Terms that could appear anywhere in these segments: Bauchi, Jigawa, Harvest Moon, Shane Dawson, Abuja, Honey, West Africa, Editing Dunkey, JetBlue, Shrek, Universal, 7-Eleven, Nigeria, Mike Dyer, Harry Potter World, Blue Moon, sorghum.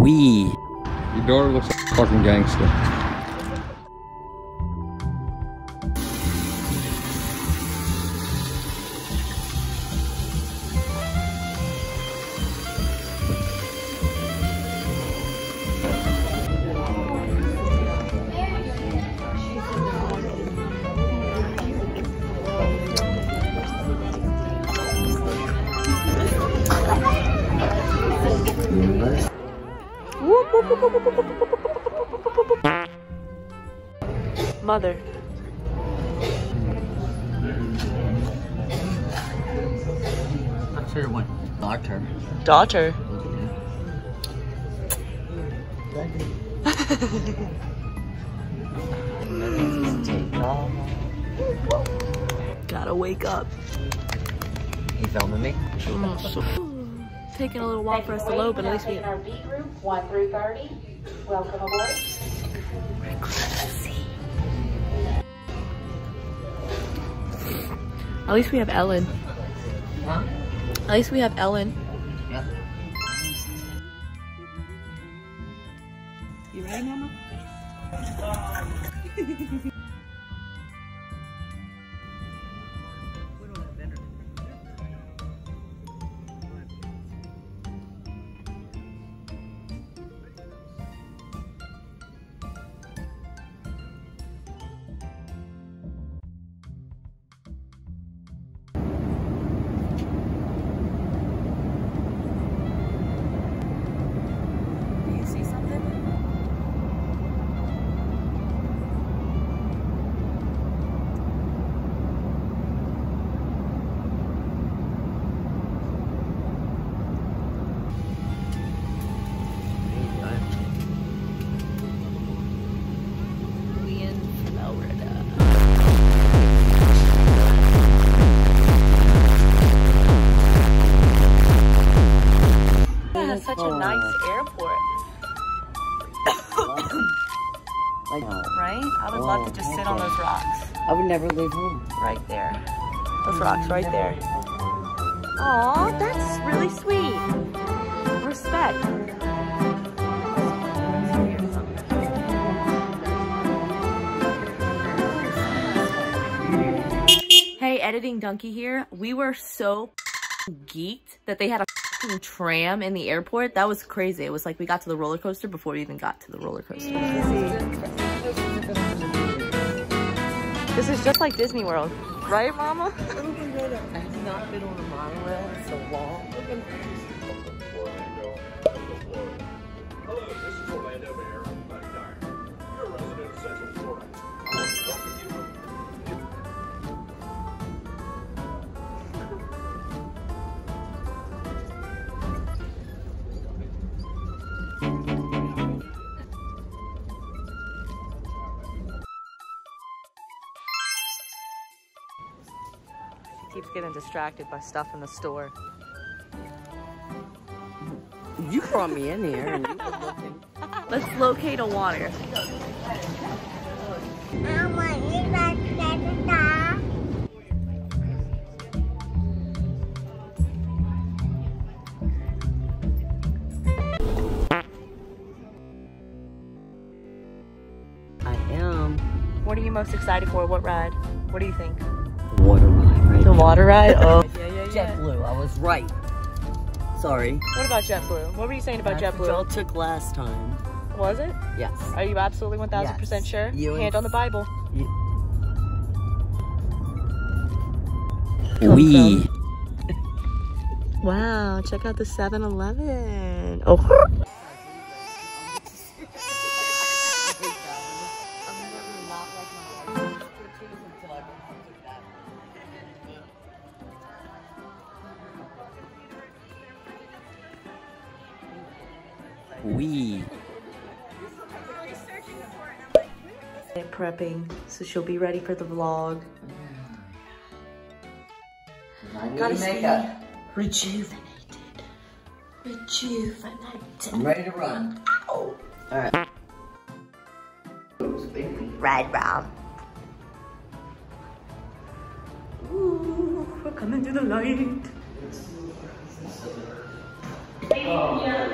Wee. Your daughter looks like a fucking gangster. Mother. I'm sure it went daughter. Daughter? Gotta wake up. You filming me? Taking a little while for us to load, but at least we in our B group 1 through 30. Welcome aboard. At least we have Ellen. Huh? At least we have Ellen. Yeah. You ready, Mama? Never leave home. Right there. Those rocks right there. Aw, that's really sweet. Respect. Hey, Editing Dunkey here. We were so geeked that they had a tram in the airport. That was crazy. It was like we got to the roller coaster before we even got to the roller coaster. Easy. This is just like Disney World, right, Mama? I have not been on a monorail in so long. Hello, this is Orlando Mayor Mike Dyer. You're a resident of Central Florida. I want to welcome you getting distracted by stuff in the store. You brought me in here and you were looking. Let's locate a water. I am. What are you most excited for? What ride? What do you think? The water ride? Oh. Yeah. JetBlue, I was right. Sorry. What about JetBlue? What were you saying about JetBlue? Y'all took last time. Was it? Yes. Are you absolutely 1000% yes. Sure? You hand on the Bible. We. Wow, check out the 7-Eleven. Oh. Wee. I'm prepping, so she'll be ready for the vlog. Gotta stay rejuvenated. I'm ready to run. Ow. All right. Ride, Rob. Ooh, we're coming to the light. Oh.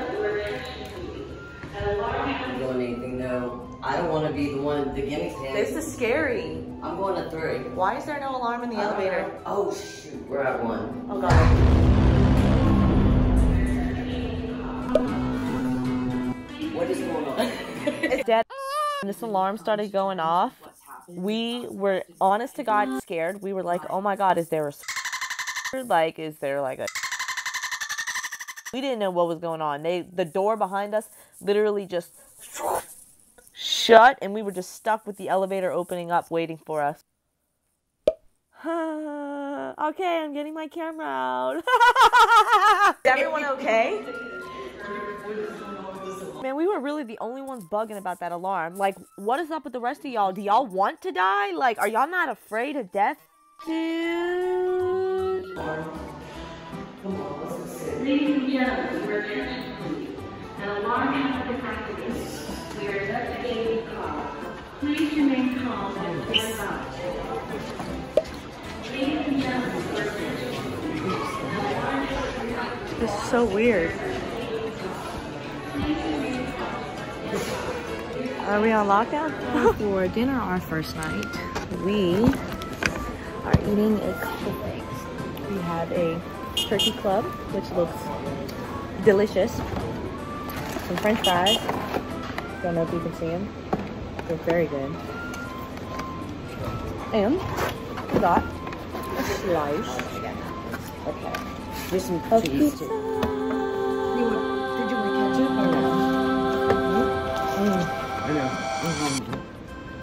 I'm doing anything now. I don't want to be the one at the guinea pig. This is scary. I'm going to 3. Why is there no alarm in the elevator? Oh shoot, we're at 1. Oh god. What is going on? It's dead. When this alarm started going off, we were honest to God scared. We were like, oh my god, is there a like, is there like a... We didn't know what was going on. The door behind us literally just shut, and we were just stuck with the elevator opening up, waiting for us. Okay, I'm getting my camera out. Is everyone okay? Man, we were really the only ones bugging about that alarm. Like, what is up with the rest of y'all? Do y'all want to die? Like, are y'all not afraid of death? Dude. Come on. This is so weird. Are we on lockdown? For dinner our first night, we are eating a couple things. We have a turkey club, which looks delicious. Some french fries. Don't know if you can see them. They're very good. And we got a slice. Okay. There's some cheese too. Did you want ketchup or no? I know. I'm hungry.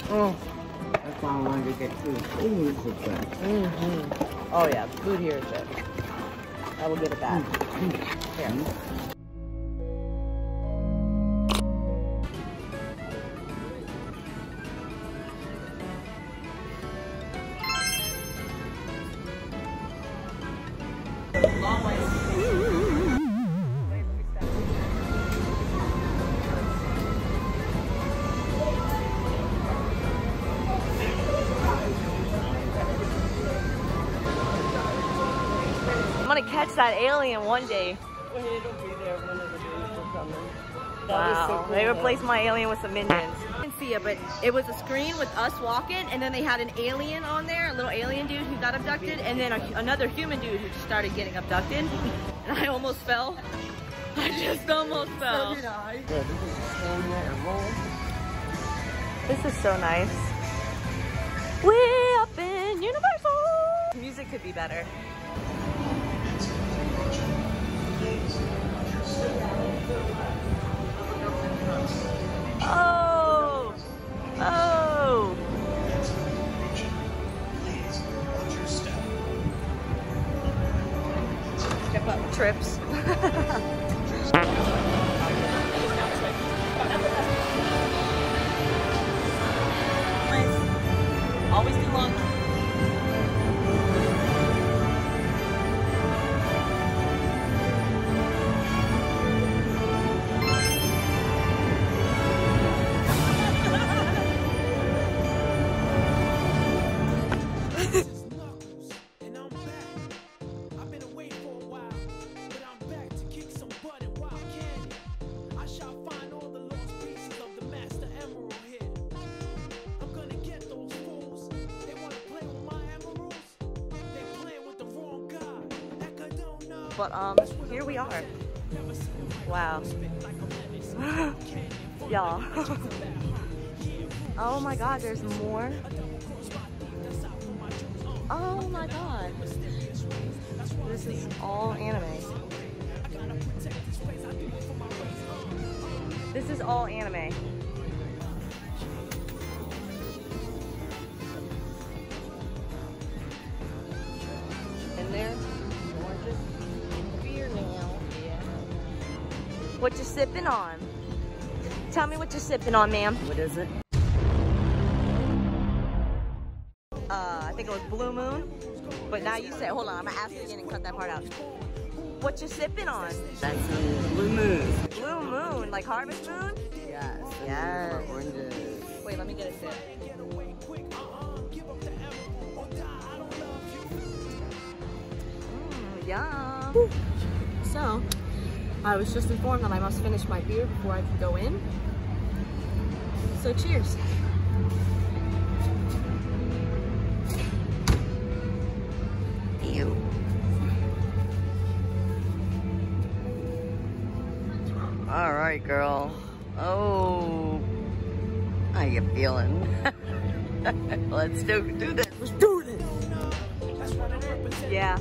Oh. That's why I wanted to get food. Food is good. Mm-hmm. Oh yeah, food here is good. I will get it back. Here. Catch that alien one day. It'll be there one of the days for coming. Wow, they replaced my alien with some minions. I didn't see it, but it was a screen with us walking, and then they had an alien on there, a little alien dude who got abducted, and then another human dude who just started getting abducted. And I almost fell. I just almost fell. So did I. This is so nice. We up in Universal. Music could be better. Oh! Oh! Please watch your step. Step up trips. Always do long. But here we are. Wow. Y'all. Oh my god, there's more. Oh my god. This is all anime. This is all anime. What you sipping on? Tell me what you're sipping on, ma'am. What is it? I think it was Blue Moon. But now you said, hold on, I'm gonna ask you again and cut that part out. What you sipping on? That's Blue Moon. Blue Moon, like Harvest Moon? Yes. Yes. Oranges. Wait, let me get a sip. Yum. Woo. So. I was just informed that I must finish my beer before I can go in. So cheers. Ew. All right, girl. Oh, how you feeling? Let's do this. Let's do this. Yeah.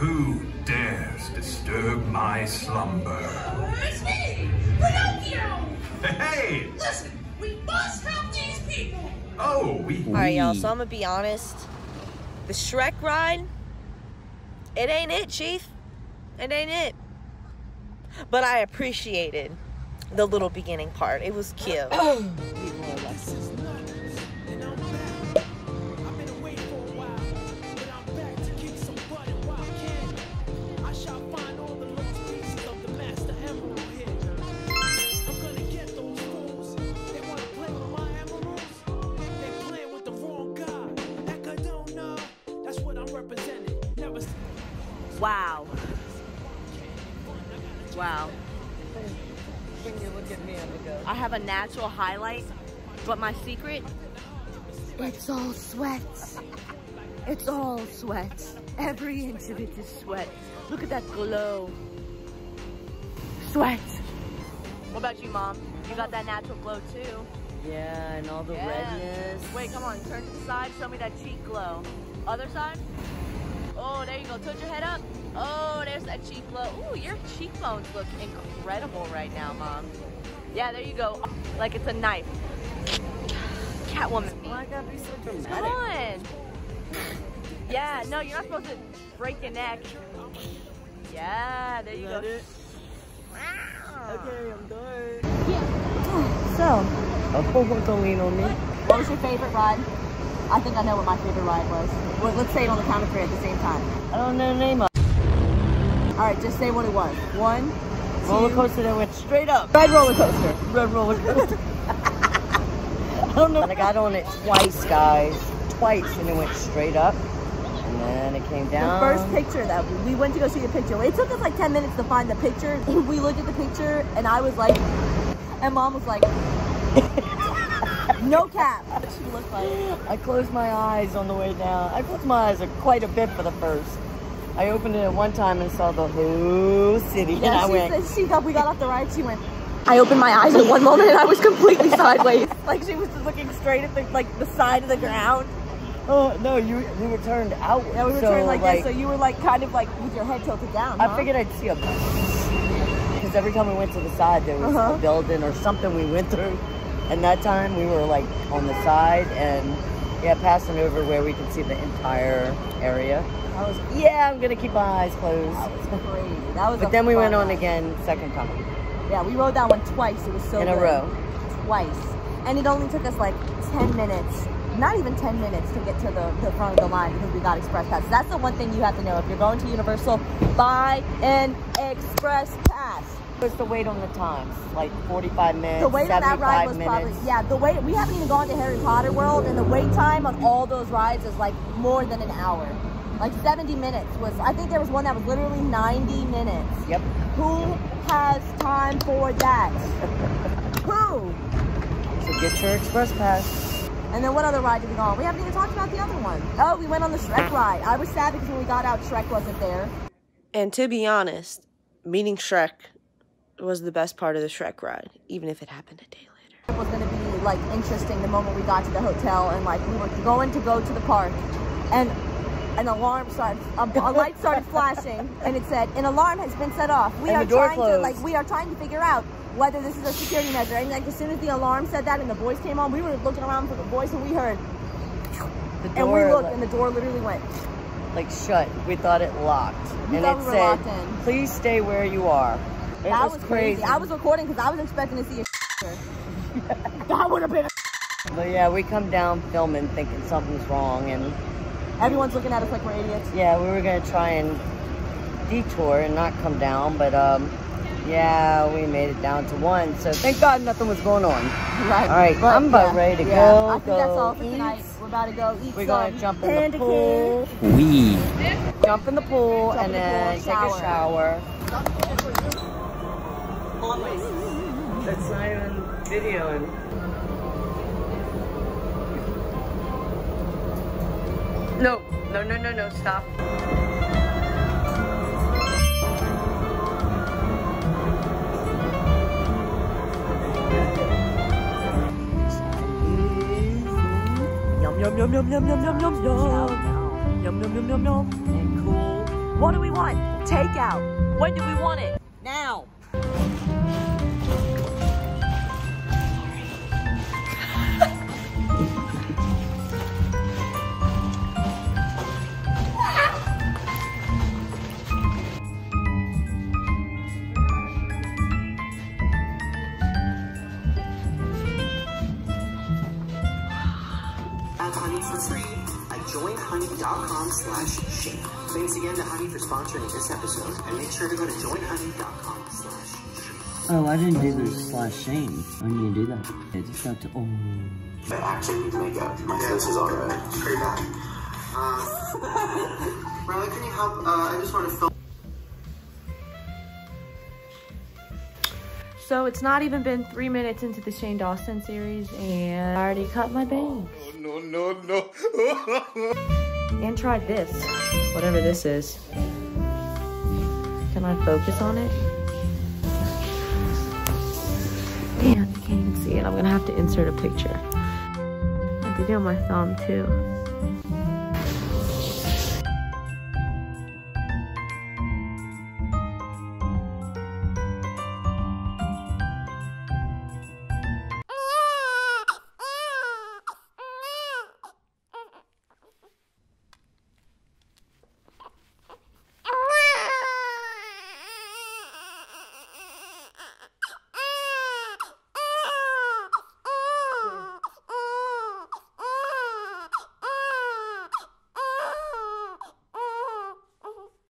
Who dares disturb my slumber? It's me, Pinocchio! Hey! Listen, we must help these people! Oh, we... Alright, y'all, so I'm gonna be honest. The Shrek ride, it ain't it, Chief. It ain't it. But I appreciated the little beginning part. It was cute. Oh. Wow. Wow. When you look at me, I'm gonna go. I have a natural highlight, but my secret, it's all sweat. It's all sweat. Every inch of it is sweat. Look at that glow. Sweat. What about you, Mom? You got that natural glow too. Yeah, and all the redness. Wait, come on, turn to the side, show me that cheek glow. Other side? Oh, there you go. Tilt your head up. Oh, there's that cheek glow. Ooh, your cheekbones look incredible right now, Mom. Yeah, there you go. Like it's a knife. Catwoman. Why gotta be so dramatic? Come on. Yeah, no, you're not supposed to break your neck. Yeah, there you go. Okay, I'm done. Yeah. So, a cohort don't lean on me. What was your favorite ride? I think I know what my favorite ride was. Well, let's say it on the count of three at the same time. I don't know the name of it. All right, just say what it was. One, two. Roller coaster that went straight up. Red roller coaster. Red roller coaster. I don't know. I got on it twice, guys. Twice, and it went straight up. And then it came down. The first picture that we went to go see the picture. It took us like 10 minutes to find the picture. We looked at the picture, and I was like, and Mom was like, no cap. She looked like it. I closed my eyes on the way down. I closed my eyes quite a bit for the first. I opened it at one time and saw the whole city. Yeah, and I went. We got off the ride. She went. I opened my eyes at one moment and I was completely sideways. Like she was just looking straight at the side of the ground. Oh no, you were turned outward. Yeah, we were turned like this. So you were like kind of like with your head tilted down. I figured I'd see a because every time we went to the side there was a building or something we went through. And that time we were like on the side and yeah, passing over where we could see the entire area. I was, yeah, I'm gonna keep my eyes closed. That was crazy. That was. But then we went on again second time. Yeah, we rode that one twice. It was so good. In a row. Twice, and it only took us like 10 minutes, not even 10 minutes, to get to the front of the line because we got express passes. That's the one thing you have to know if you're going to Universal: buy an express pass. Was the wait on the times, like 45 minutes, the wait 75 on that ride was minutes. Probably, yeah, the wait, we haven't even gone to Harry Potter World, and the wait time on all those rides is like more than an hour. Like 70 minutes was, I think there was one that was literally 90 minutes. Yep. Who has time for that? poo. So get your express pass. And then what other ride did we go on? We haven't even talked about the other one. Oh, we went on the Shrek ride. I was sad because when we got out, Shrek wasn't there. And to be honest, meeting Shrek was the best part of the Shrek ride, even if it happened a day later. It was going to be, like, interesting the moment we got to the hotel and, like, we were going to go to the park. And an alarm started, a light started flashing, and it said, an alarm has been set off. We are trying to, like, we are trying to figure out whether this is a security measure. And, like, as soon as the alarm said that and the voice came on, we were looking around for the voice, and we heard, and we looked, and the door literally went. Like, shut. We thought it locked. And it said, please stay where you are. That was crazy. I was recording because I was expecting to see a That would have been a But yeah, we come down filming thinking something's wrong, and everyone's looking at us like we're idiots. Yeah, we were going to try and detour and not come down, but yeah, we made it down to one, so thank God nothing was going on. Right. All right, but I'm about ready to go. I think that's all for tonight. We're about to go eat. We're going to jump in the pool. Jump in the pool and then take a shower. That's not even videoing. No, no, no, no, no, stop. Yum, yum, yum, yum, yum, yum, yum, yum, yum. Yum, yum, yum, yum, yum. And cool. What do we want? Takeout. When do we want it? Now. honey.com/shake. Thanks again to Honey for sponsoring this episode, and make sure to go to joinhoney.com/shake. Oh, I didn't do the /shame. I need to do that. It's got to. Oh. I actually need to make up. My sense is alright. Pretty bad. Riley, can you help? I just want to film. So it's not even been 3 minutes into the Shane Dawson series, and I already cut my bangs. Oh, no, no, no. And tried this, whatever this is. Can I focus on it? Damn, you can't even see it. I'm gonna have to insert a picture. I have to do my thumb too.